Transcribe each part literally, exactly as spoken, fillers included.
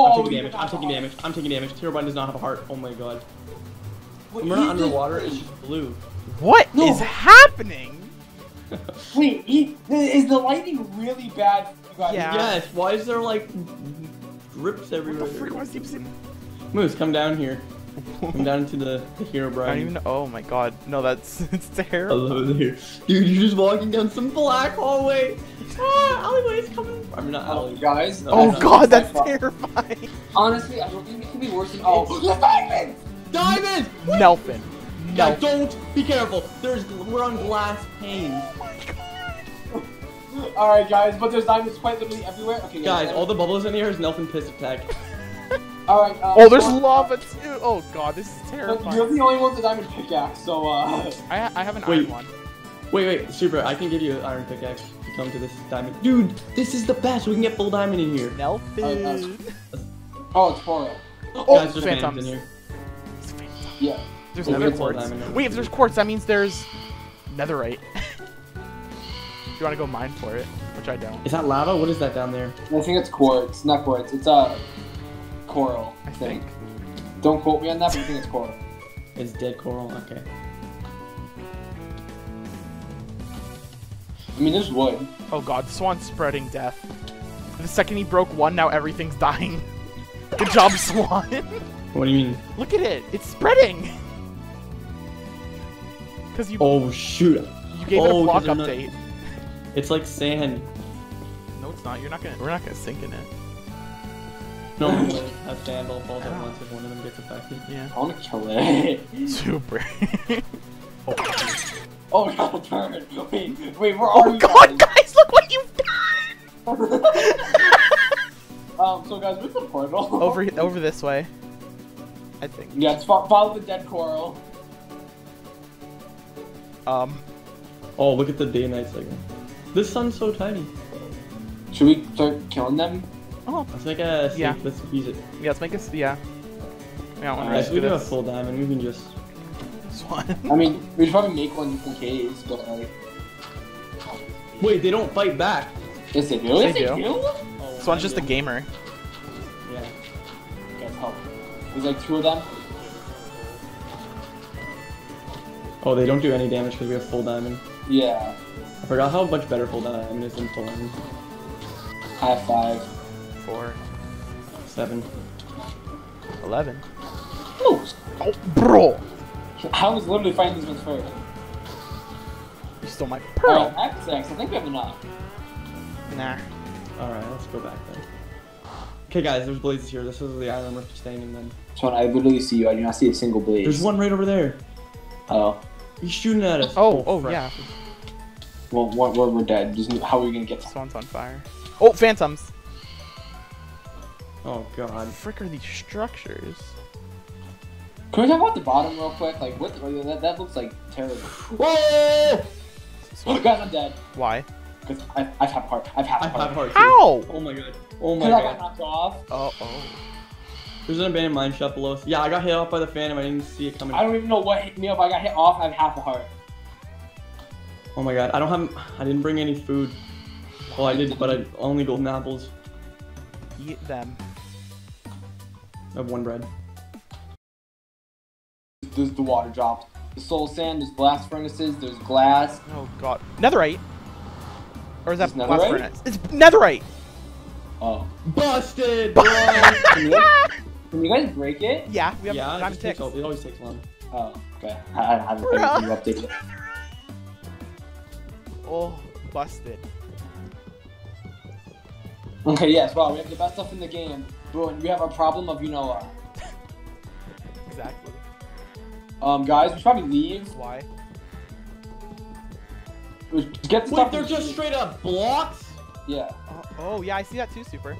Oh, I'm taking damage. I'm taking damage. I'm taking damage. Herobrine does not have a heart. Oh my god. Wait, when we're not underwater, it's just blue. What no. is happening? Wait, he, is the lighting really bad? Yeah. Yes. Why is there like grips everywhere? What the freak was deep sea? Moose, come down here. Come down to the, the Herobrine. I don't even know. Oh my god. No, that's it's terrible. I love it here. Dude, you're just walking down some black hallway. Ah, alleyways coming. I'm not alley. Oh, guys. No, oh god, that's terrifying. Honestly, I don't think it can be worse than all. Oh, diamonds! Diamonds! Nelfin. No, don't be careful. There's we're on glass panes. Oh my god. Alright guys, but there's diamonds quite literally everywhere. Okay, guys, guys all the bubbles in here is Nelfin piss attack. All right, uh, oh, there's Swan. Lava too! Oh god, this is terrifying. You're the only one with a diamond pickaxe, so uh... I, ha I have an wait. iron one. Wait, wait, Super, I can give you an iron pickaxe to come to this diamond. Dude, this is the best! We can get full diamond in here. Nelfin! Uh, oh, it's foil. Oh, guys, there's phantoms. In here. It's phantoms. Yeah. There's well, nether quartz. Wait, if there's quartz, that means there's netherite. You want to go mine for it, which I don't. Is that lava? What is that down there? I think it's quartz, not quartz. It's, uh... coral, I think. think. Don't quote me on that, but I think it's coral. It's dead coral, okay. I mean, there's wood. Oh god, Swan's spreading death. The second he broke one, now everything's dying. Good job, Swan! What do you mean? Look at it! It's spreading! Cause you- Oh shoot! You gave oh, it a block update. Not... It's like sand. No, it's not. You're not gonna- We're not gonna sink in it. No one will have sand all falls at once if one of them gets affected. Yeah. I want to kill it. Super. Oh. Oh god, turn. Wait, wait, where are you? Oh god, guys? guys, look what you've done! um, so guys, where's the portal? Over, over this way. I think. Yeah, it's fo follow the dead coral. Um. Oh, look at the day and night cycle. This sun's so tiny. Should we start killing them? Oh. Let's make a safe. Yeah. Let's use it. Yeah, let's make a yeah. We don't want right, to we do this. a full diamond. We can just. Swan. I mean, we should probably make one just in case, but like. Wait, they don't fight back. Yes, they do. Yes, they, they do. do? Oh, Swan's just a gamer. Yeah. Guys, help. There's like two of them. Oh, they don't do any damage because we have full diamond. Yeah. I forgot how much better full diamond is than full diamond. High five. Four, seven, eleven. No, oh, bro! I was literally fighting these ones first. You stole my pearl. Alright, X X, I think we have enough. Nah. Alright, let's go back then. Okay, guys, there's blazes here. This is the island we're staying in then. Sean, I literally see you. I do not see a single blaze. There's one right over there. Oh. He's shooting at us. Oh, oh, fresh. yeah. Well, we're, we're dead. How are we gonna get to Swan's on fire. Oh, phantoms! Oh god. Frick are these structures? Can we talk about the bottom real quick? Like, what the, that, that looks like terrible. Whoa! Oh god, I'm dead. Why? Because I've, I've had heart. I've had heart. heart How? Oh my god. Oh my god. I got knocked off. Uh oh. There's an abandoned mine shop below us. Yeah, I got hit off by the phantom. I didn't see it coming. I don't even know what hit me up. I got hit off. I have half a heart. Oh my god. I don't have. I didn't bring any food. Well, I did, but I only golden apples. Eat them. I have one bread. There's the water drops. The soul sand, there's blast furnaces, there's glass. Oh god. Netherite? Or is that blast netherite? furnace? It's netherite! Oh. Busted! Can, you, can you guys break it? Yeah, we have yeah, time it, takes, it always takes one. Oh, okay. I, I, I haven't updated it. Oh, busted. Okay, yes, wow, we have the best stuff in the game, but we have our problem of, you know, uh... Exactly. Um, guys, we should probably leave. Why? Get the Wait, stuff they're just shoot. straight up blocks? Yeah. Oh, oh, yeah, I see that too, Super.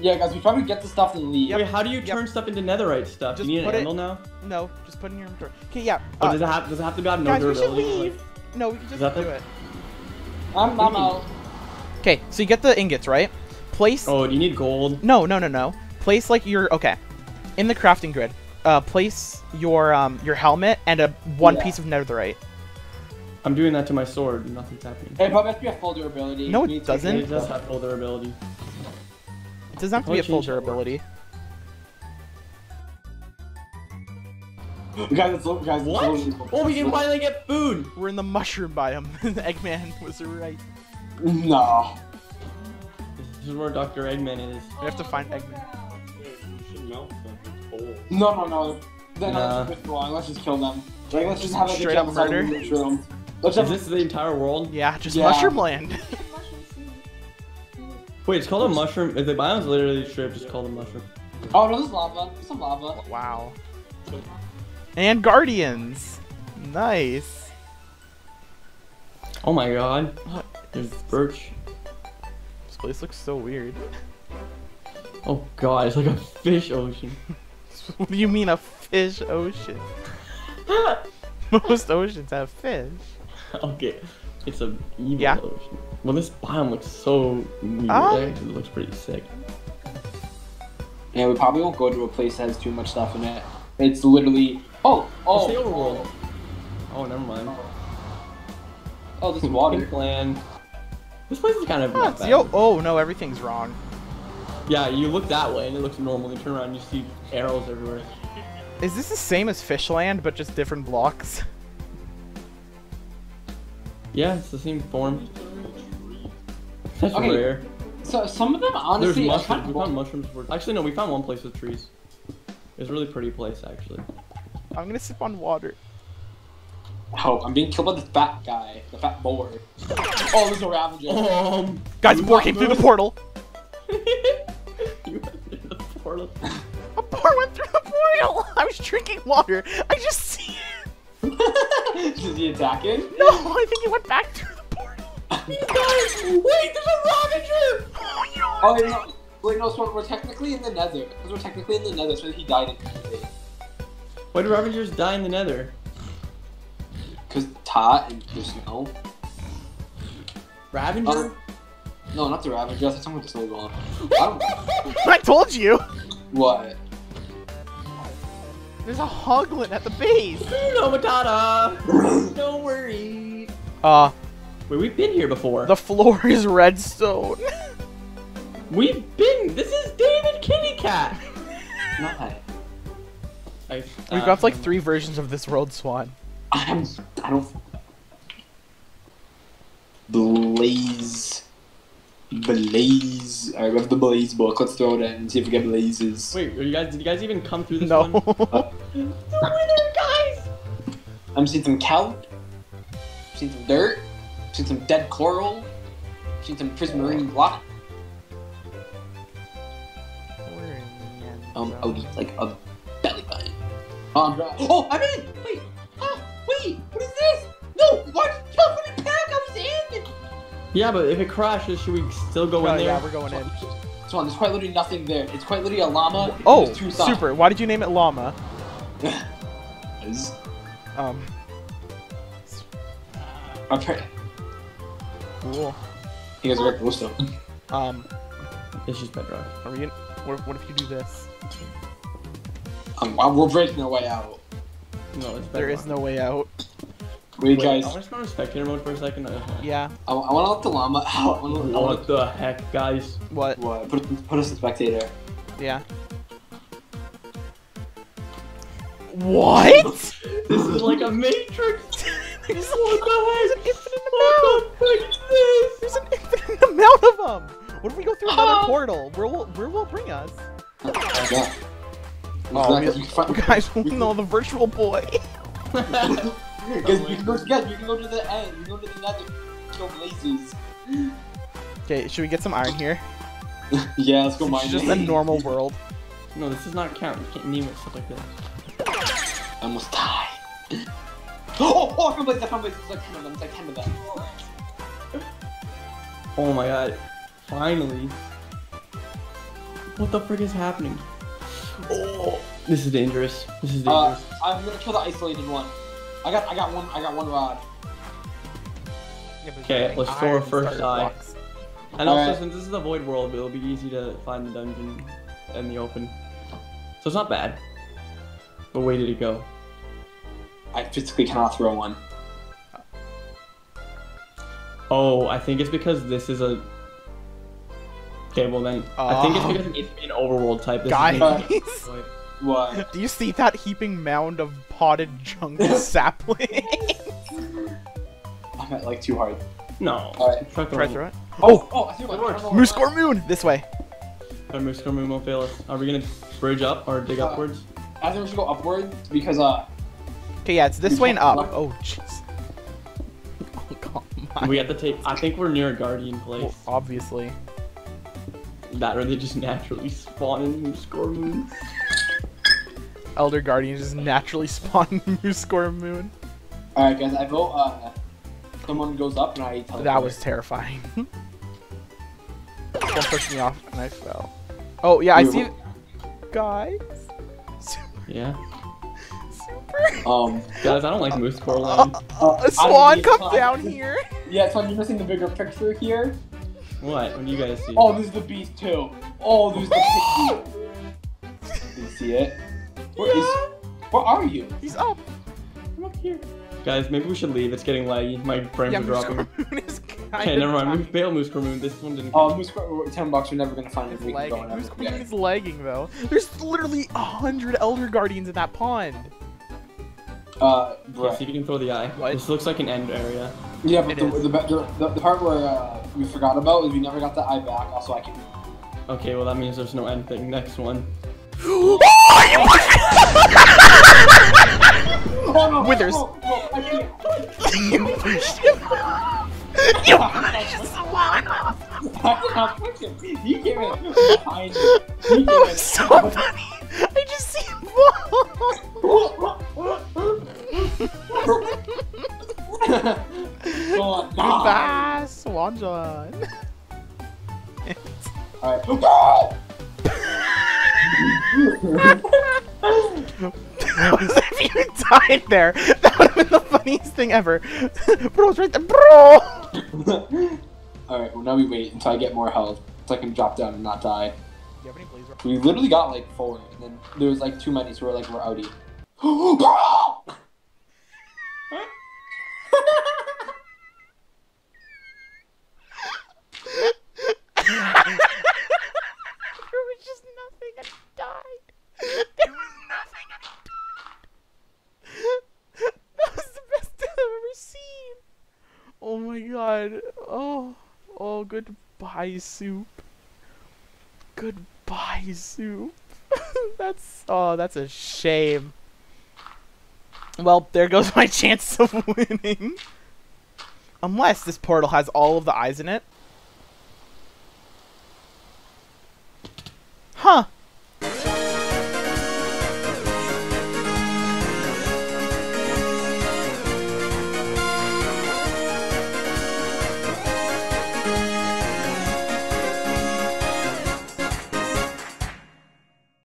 Yeah, guys, we probably get the stuff and leave. Yep. Wait, how do you yep. turn stuff into netherite stuff? Just do you need an anvil now? No, just put it in your inventory. Okay, yeah. Uh, oh, does it have, does it have to be on no durability? Guys, we should leave. Like, no, we can just do the... it. I'm, I'm out. Okay, so you get the ingots, right? Place. Oh, do you need gold? No, no, no, no. Place like your okay, in the crafting grid. Uh, place your um your helmet and a one yeah. piece of netherite. I'm doing that to my sword. Nothing's happening. It probably has to be a full durability. No, it doesn't. It does have full durability. It doesn't have to be a full durability. The guy that's over, guys. What? Oh, we can finally get food. We're in the mushroom biome. Eggman was right. No. This is where Doctor Eggman is. We have to find Eggman. No, no, no. Then nah. That's wrong. Let's just kill them. Like, let's just have a straight up murder. Let's is this the entire world? Yeah, just yeah. Mushroom land. Wait, it's called a mushroom. If the biome's literally straight up just called a mushroom. Oh no, there's lava. There's some lava. Wow. And guardians. Nice. Oh my god. What? There's birch. This place looks so weird. Oh god, it's like a fish ocean. What do you mean a fish ocean? Most oceans have fish. Okay, it's a evil yeah. ocean. Well, this biome looks so weird. Ah. It looks pretty sick. Yeah, we probably won't go to a place that has too much stuff in it. It's literally. Oh, oh. It's the overworld. Oh, never mind. Oh, this is water land. This place is kind of. Ah, bad. Yo oh no, everything's wrong. Yeah, you look that way and it looks normal. Then you turn around and you see arrows everywhere. Is this the same as Fishland, but just different blocks? Yeah, it's the same form. That's okay. Rare. So some of them honestly. There's mushrooms. We found mushrooms. Actually, no, we found one place with trees. It's a really pretty place, actually. I'm gonna sip on water. Oh, I'm being killed by the fat guy, the fat boar. Oh, there's a ravager. Um, Guys, boar came through the portal. You went through the portal. A boar went through the portal. I was drinking water. I just see it. Did he attack it? No, I think he went back through the portal. He died. Wait, there's a ravager. Oh, you know oh, no. Wait, no, so we're technically in the nether. Because we're technically in the nether, so he died in the nether. Why do ravagers die in the nether? Because Ta and just no. Ravager? Um, no, not the ravager. That's someone just hold on. I, I told you! What? There's a hoglin at the base! No, Matata! Don't worry! Uh. Wait, we've been here before. The floor is redstone. We've been. This is David Kitty Cat. Not. I, we uh, got like three versions of this world, Swan. I'm, I don't. Blaze, blaze. I have the blaze book. Let's throw it in and see if we get blazes. Wait, are you guys? Did you guys even come through this no. one? No. The winner, guys. I'm seeing some kelp. I'm seeing some dirt. I'm seeing some dead coral. I'm seeing some prismarine block. Um, I would eat, like, a belly button. Um, oh, I'm in! Wait! Ah, wait! What is this? No! Why did you jump in the pack? I was in! Yeah, but if it crashes, should we still go no, in there? Yeah, we're going in. Swan, there's quite literally nothing there. It's quite literally a llama. Oh, super. Why did you name it llama? um. Okay. Cool. You guys are very close, though. Um. It's just bedrock. Are we in? What, what if you do this? Um, we're breaking our way out. No, it's there is no way out. Wait, Wait guys. I want to go to spectator mode for a second. Yeah. I, I want to let the llama out. Wanna, what wanna... the heck, guys? What? What? Put, put us in spectator. Yeah. What? This is like a matrix. There's what the heck? There's an infinite what amount. What the heck is this? There's an infinite amount of them. What if we go through another oh. portal? Where will where will it bring us? Oh, yeah. Oh, we, guys, we know the virtual boy. Guys, oh we can go together. We can go to the end. We can go to the nether. Go blazes. Okay, should we get some iron here? Yeah, let's go mine. It's just a normal world. No, this does not count. You can't name it stuff like this. I almost died. Oh, oh, I found blazes. I found blazes. There's like ten of them. There's like ten of them. Oh my god. Finally. What the frick is happening? Oh, this is dangerous. This is dangerous. Uh, I'm gonna kill the isolated one. I got I got one I got one rod. Okay, yeah, let's throw our first eye. And All also right. since this is a void world, it'll be easy to find the dungeon in the open. So it's not bad. But where did it go? I physically cannot throw one. Oh, I think it's because this is a Okay, well then, uh, I think it's because it's an overworld type. This guys! Is What? Do you see that heaping mound of potted jungle sapling? I might like too hard. No. Alright. Try throw it. Right? Oh! Oh, I see what works. Moosecore Moon! This way. Our Moosecore Moon won't fail us. Are we gonna bridge up or dig uh, upwards? I think we should go upward because, uh. Okay, yeah, it's this way and up. Left. Oh, jeez. Oh, God. My. We have to take. I think we're near a guardian place. Well, obviously. That or they just naturally spawn in Moosecore Moon. Elder Guardians just naturally spawn in Moosecore Moon. Alright, guys, I vote, uh. Someone goes up and I teleport. That was terrifying. Someone pushed me off and I fell. Oh, yeah, I Ooh. see. Guys? Super. Yeah. Super. Um, guys, I don't like Moosecore Moon. Uh, uh, Swan, come fun. down here. Yeah, Swan, you're missing the bigger picture here. What? What do you guys see? Oh, there's the beast too. Oh, there's the beast. Did you see it? Where yeah. is? Where are you? He's up. I'm up here. Guys, maybe we should leave. It's getting laggy. My frames yeah, are dropping. Hey, never mind. We failed Moosecore Moon. This one didn't. Oh, uh, Moosecore, ten bucks. You're never gonna find it. Moosecore Moon is lagging though. There's literally a hundred Elder Guardians in that pond. Uh, bro. Yeah, see if you can throw the eye. What? This looks like an end area. Yeah, but the the, the the the part where uh, we forgot about is we never got the eye back. Also, I can. Okay, well that means there's no end thing. Next one. Oh, you oh, no, Withers. Oh, oh, oh, you pushed him. You pushed Swan off. I'm pushing. He came in behind you. He came that was in. so funny. I just see him fall. Goodbye, Swan John. Alright. If you died there, that would have been the funniest thing ever. Bro's right there, bro! Alright, well now we wait until I get more health, so I can drop down and not die. Do you have any blaze rockets? We literally got like four, and then there was like too many, so we're like, we're outie. Oh, oh, goodbye, Soup. Goodbye, Soup. That's, oh, that's a shame. Well, there goes my chance of winning. Unless this portal has all of the eyes in it. Huh.